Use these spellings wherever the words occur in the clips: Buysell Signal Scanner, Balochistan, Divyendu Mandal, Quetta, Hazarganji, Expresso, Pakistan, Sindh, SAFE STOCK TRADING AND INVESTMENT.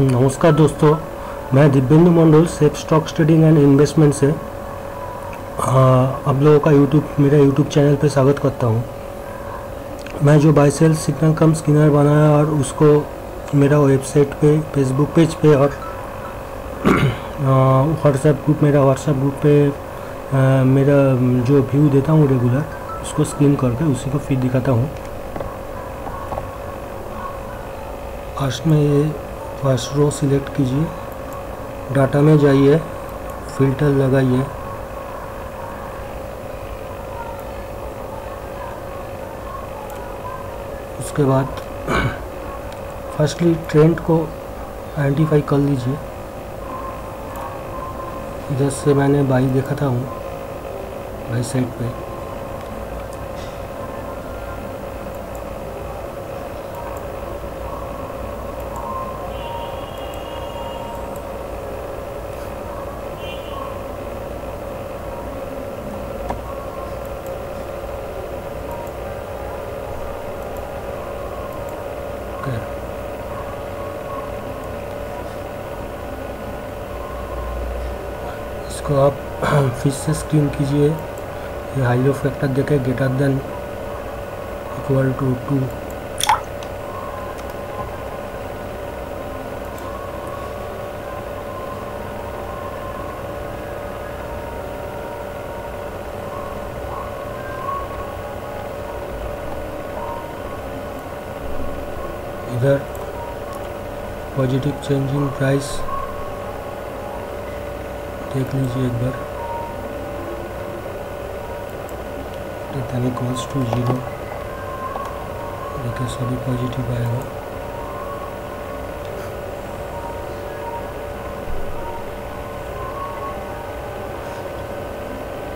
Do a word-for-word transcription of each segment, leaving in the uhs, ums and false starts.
नमस्कार दोस्तों, मैं Divyendu Mandal safe stock studying and investment से आप लोगों का यूट्यूब मेरा यूट्यूब चैनल पर स्वागत करता हूं। मैं जो बायसेल सिग्नल कम स्कैनर बनाया और उसको मेरा वेबसाइट पे, फेसबुक पेज पे और व्हाट्सएप ग्रुप मेरा व्हाट्सएप ग्रुप पे आ, मेरा जो व्यू देता हूँ रेगुलर, उसको स्क्रीन करके उसी को फिर दिखाता हूँ। फर्स्ट में ये फर्स्ट रो सिलेक्ट कीजिए, डाटा में जाइए, फिल्टर लगाइए, उसके बाद फर्स्टली ट्रेंड को आइडेंटिफाई कर लीजिए। इधर से मैंने बाई देखा था हूँ बाई साइड पे, इसको आप फिर से स्क्रीन कीजिए। ये हाई लो फैक्टर देखे greater than equal to two, इधर पॉजिटिव चेंज इन प्राइस देख लीजिए एक बार, देन इक्वल्स टू जीरो, देखिए सभी पॉजिटिव आएगा।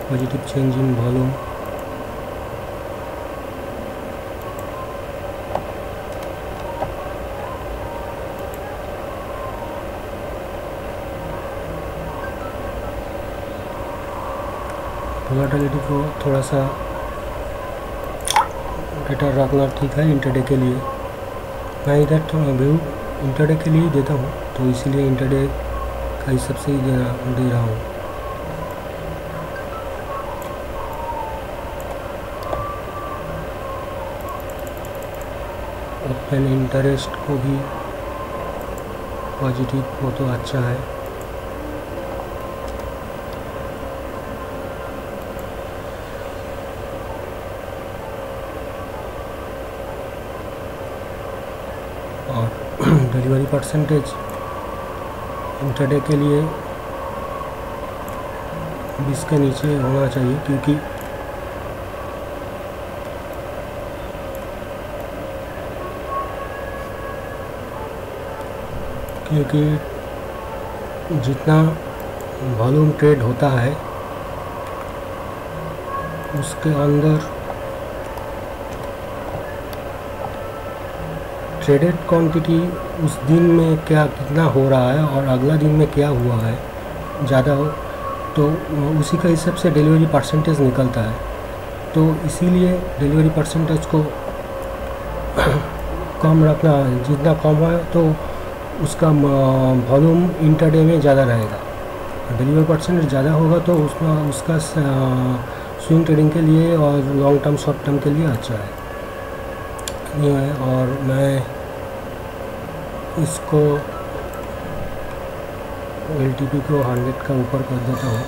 Positive change in volume, volatility को थोड़ा सा डेटा रखना ठीक है इंटरडे के लिए। मैं इधर तो व्यू इंटरडे के लिए देता हूँ, तो इसीलिए इंटरडे का हिसाब से ही देना दे रहा हूँ। ओपन इंटरेस्ट को भी पॉजिटिव हो तो अच्छा है। और डिलीवरी परसेंटेज इंटरडे के लिए बीस के नीचे होना चाहिए, क्योंकि क्योंकि जितना वॉल्यूम ट्रेड होता है उसके अंदर ट्रेडेड क्वांटिटी उस दिन में क्या कितना हो रहा है और अगला दिन में क्या हुआ है, ज़्यादा हो तो उसी का हिसाब से डिलीवरी परसेंटेज निकलता है। तो इसीलिए डिलीवरी परसेंटेज को कम रखना, जितना कम है तो उसका वॉल्यूम इंटरडे में ज़्यादा रहेगा। डिलीवरी परसेंटेज ज़्यादा होगा तो उसमें उसका स्विंग ट्रेडिंग के लिए और लॉन्ग टर्म शॉर्ट टर्म के लिए अच्छा है, ये है। और मैं इसको एल टी पी को हंड्रेड का ऊपर कर देता हूँ।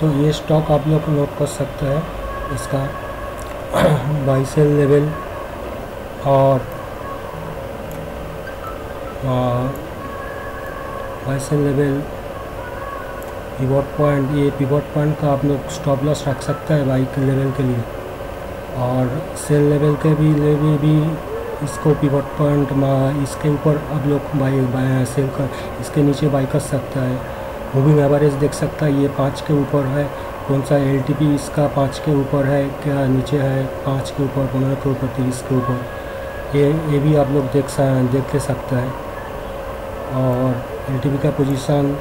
तो ये स्टॉक आप लोग नोट कर सकते हैं, इसका बाइसेल लेवल और बाइसेल लेवल, पिवट पॉइंट, ये पिवट पॉइंट का आप लोग स्टॉप लॉस रख सकता है बाई के लेवल के लिए, और सेल लेवल के भी लेवल भी इसको पिवट पॉइंट इसके ऊपर आप लोग बाई बाय सेल कर, इसके नीचे बाई कर सकता है। मूविंग एवरेज देख सकता है, ये पाँच के ऊपर है, कौन सा एल टी पी इसका पाँच के ऊपर है, क्या नीचे है, पाँच के ऊपर, पंद्रह के ऊपर, तीस के ऊपर, ये ये भी आप लोग देख देख सकते हैं। और एल टी बी का पोजीशन